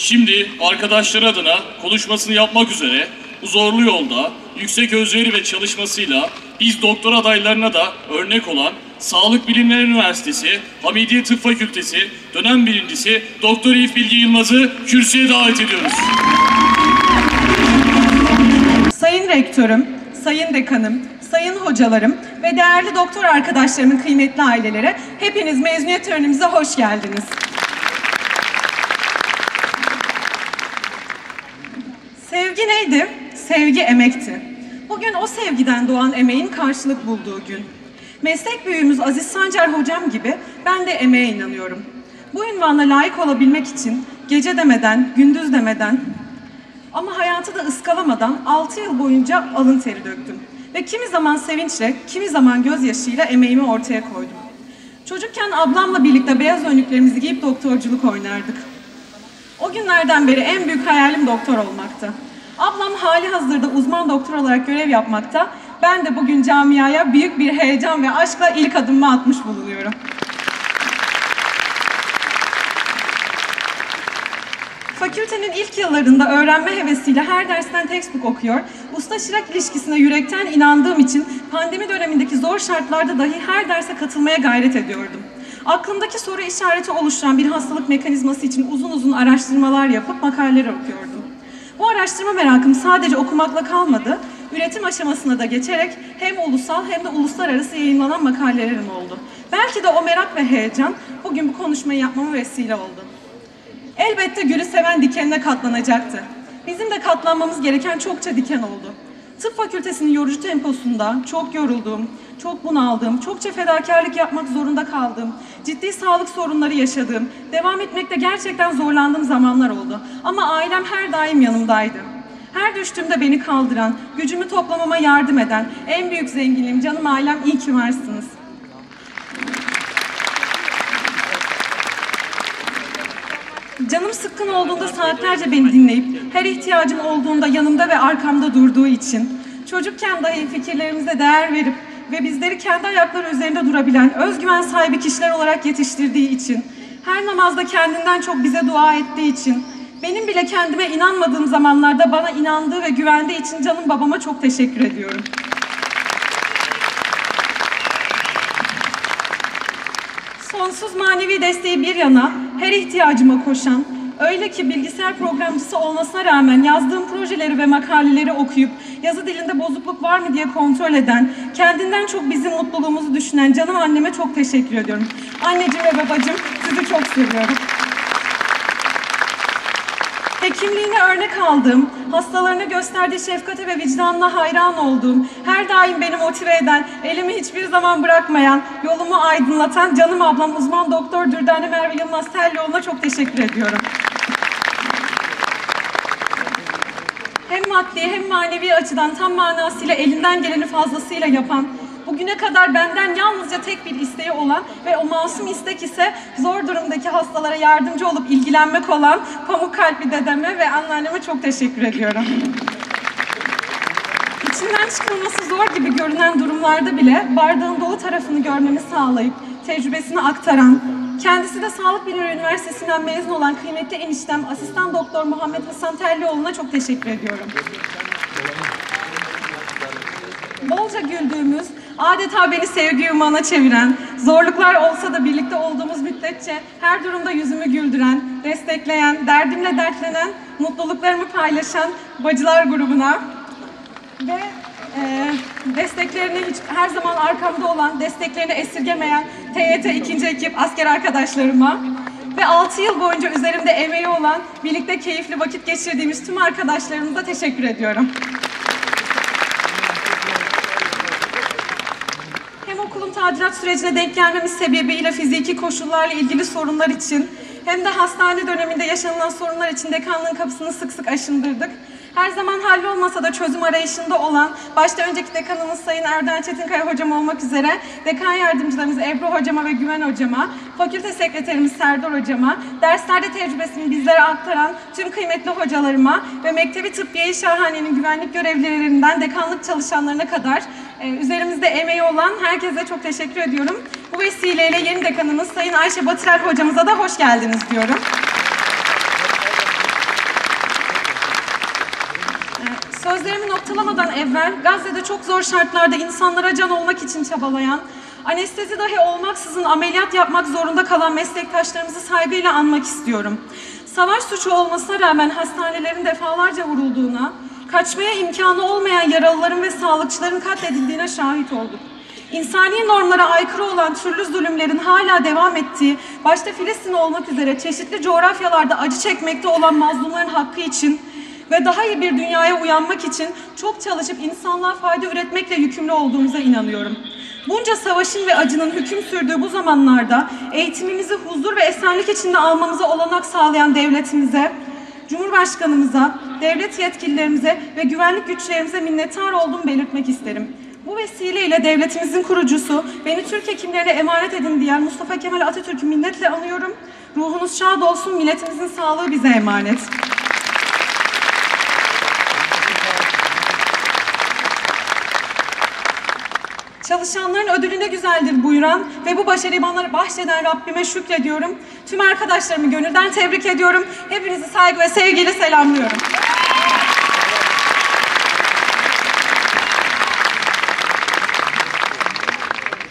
Şimdi arkadaşlar adına konuşmasını yapmak üzere bu zorlu yolda yüksek özveri ve çalışmasıyla biz doktor adaylarına da örnek olan Sağlık Bilimleri Üniversitesi Hamidiye Tıp Fakültesi dönem birincisi Doktor Elif Bilge Yılmaz'ı kürsüye davet ediyoruz. Sayın Rektörüm, Sayın Dekanım, Sayın Hocalarım ve değerli doktor arkadaşlarımın kıymetli ailelere hepiniz mezuniyet törenimize hoş geldiniz. Sevgi neydi? Sevgi emekti. Bugün o sevgiden doğan emeğin karşılık bulduğu gün. Meslek büyüğümüz Aziz Sancar hocam gibi ben de emeğe inanıyorum. Bu ünvana layık olabilmek için gece demeden, gündüz demeden ama hayatı da ıskalamadan 6 yıl boyunca alın teri döktüm. Ve kimi zaman sevinçle, kimi zaman gözyaşıyla emeğimi ortaya koydum. Çocukken ablamla birlikte beyaz önlüklerimizi giyip doktorculuk oynardık. O günlerden beri en büyük hayalim doktor olmaktı. Ablam hali hazırda uzman doktor olarak görev yapmakta. Ben de bugün camiaya büyük bir heyecan ve aşkla ilk adımımı atmış bulunuyorum. Fakültenin ilk yıllarında öğrenme hevesiyle her dersten textbook okuyor, usta çırak ilişkisine yürekten inandığım için pandemi dönemindeki zor şartlarda dahi her derse katılmaya gayret ediyordum. Aklımdaki soru işareti oluşturan bir hastalık mekanizması için uzun uzun araştırmalar yapıp makaleler okuyordum. Bu araştırma merakım sadece okumakla kalmadı, üretim aşamasına da geçerek hem ulusal hem de uluslararası yayınlanan makalelerim oldu. Belki de o merak ve heyecan bugün bu konuşmayı yapmama vesile oldu. Elbette gülü seven dikenine katlanacaktı. Bizim de katlanmamız gereken çokça diken oldu. Tıp fakültesinin yorucu temposunda çok yorulduğum, çok bunaldığım, çokça fedakarlık yapmak zorunda kaldığım, ciddi sağlık sorunları yaşadığım, devam etmekte gerçekten zorlandığım zamanlar oldu. Ama ailem her daim yanımdaydı. Her düştüğümde beni kaldıran, gücümü toplamama yardım eden, en büyük zenginliğim canım ailem, iyi ki varsınız. Canım sıkkın olduğunda saatlerce beni dinleyip, her ihtiyacım olduğunda yanımda ve arkamda durduğu için, çocukken dahi fikirlerimize değer verip ve bizleri kendi ayakları üzerinde durabilen özgüven sahibi kişiler olarak yetiştirdiği için, her namazda kendinden çok bize dua ettiği için, benim bile kendime inanmadığım zamanlarda bana inandığı ve güvendiği için canım babama çok teşekkür ediyorum. Sonsuz manevi desteği bir yana, her ihtiyacıma koşan, öyle ki bilgisayar programcısı olmasına rağmen yazdığım projeleri ve makaleleri okuyup, yazı dilinde bozukluk var mı diye kontrol eden, kendinden çok bizim mutluluğumuzu düşünen canım anneme çok teşekkür ediyorum. Anneciğim ve babacığım, sizi çok seviyorum. Hekimliğine örnek aldığım, hastalarına gösterdiği şefkate ve vicdanına hayran olduğum, her daim beni motive eden, elimi hiçbir zaman bırakmayan, yolumu aydınlatan canım ablam uzman doktor Dürdane Merve Yılmaz Terlioğlu'na çok teşekkür ediyorum. Hem maddi hem manevi açıdan tam manasıyla elinden geleni fazlasıyla yapan, bugüne kadar benden yalnızca tek bir isteği olan ve o masum istek ise zor durumdaki hastalara yardımcı olup ilgilenmek olan pamuk kalpli dedeme ve anneanneme çok teşekkür ediyorum. İçinden çıkılması zor gibi görünen durumlarda bile bardağın dolu tarafını görmemi sağlayıp tecrübesini aktaran, kendisi de Sağlık Bilimleri Üniversitesi'nden mezun olan kıymetli eniştem Asistan Doktor Muhammed Hasan Terlioğlu'na çok teşekkür ediyorum. Bolca güldüğümüz, adeta beni sevgi yumağına çeviren, zorluklar olsa da birlikte olduğumuz müddetçe her durumda yüzümü güldüren, destekleyen, derdimle dertlenen, mutluluklarımı paylaşan bacılar grubuna ve desteklerini her zaman arkamda olan, desteklerini esirgemeyen TYT 2. ekip asker arkadaşlarıma ve 6 yıl boyunca üzerimde emeği olan, birlikte keyifli vakit geçirdiğimiz tüm arkadaşlarımıza teşekkür ediyorum. Tadilat sürecine denk gelmemiz sebebiyle fiziki koşullarla ilgili sorunlar için hem de hastane döneminde yaşanılan sorunlar için dekanlığın kapısını sık sık aşındırdık. Her zaman hallolmasa da çözüm arayışında olan, başta önceki dekanımız Sayın Erdoğan Çetinkaya hocam olmak üzere, dekan yardımcılarımız Ebru hocama ve Güven hocama, fakülte sekreterimiz Serdar hocama, derslerde tecrübesini bizlere aktaran tüm kıymetli hocalarıma ve Mektebi Tıbbiye-i Şahane'nin güvenlik görevlilerinden dekanlık çalışanlarına kadar üzerimizde emeği olan herkese çok teşekkür ediyorum. Bu vesileyle yeni dekanımız Sayın Ayşe Batırel hocamıza da hoş geldiniz diyorum. Sözlerimi noktalamadan evvel Gazze'de çok zor şartlarda insanlara can olmak için çabalayan, anestezi dahi olmaksızın ameliyat yapmak zorunda kalan meslektaşlarımızı saygıyla anmak istiyorum. Savaş suçu olmasına rağmen hastanelerin defalarca vurulduğuna, kaçmaya imkanı olmayan yaralıların ve sağlıkçıların katledildiğine şahit olduk. İnsani normlara aykırı olan türlü zulümlerin hala devam ettiği, başta Filistin olmak üzere çeşitli coğrafyalarda acı çekmekte olan mazlumların hakkı için ve daha iyi bir dünyaya uyanmak için çok çalışıp insanlığa fayda üretmekle yükümlü olduğumuza inanıyorum. Bunca savaşın ve acının hüküm sürdüğü bu zamanlarda eğitimimizi huzur ve esenlik içinde almamıza olanak sağlayan devletimize, Cumhurbaşkanımıza, devlet yetkililerimize ve güvenlik güçlerimize minnettar olduğumu belirtmek isterim. Bu vesileyle devletimizin kurucusu, beni Türk hekimlerine emanet edin diyen Mustafa Kemal Atatürk'ü minnetle anıyorum. Ruhunuz şad olsun, milletimizin sağlığı bize emanet. Çalışanların ödülüne güzeldir buyuran ve bu başarıyı bana bahşeden Rabbime şükrediyorum. Tüm arkadaşlarımı gönülden tebrik ediyorum. Hepinizi saygı ve sevgiyle selamlıyorum.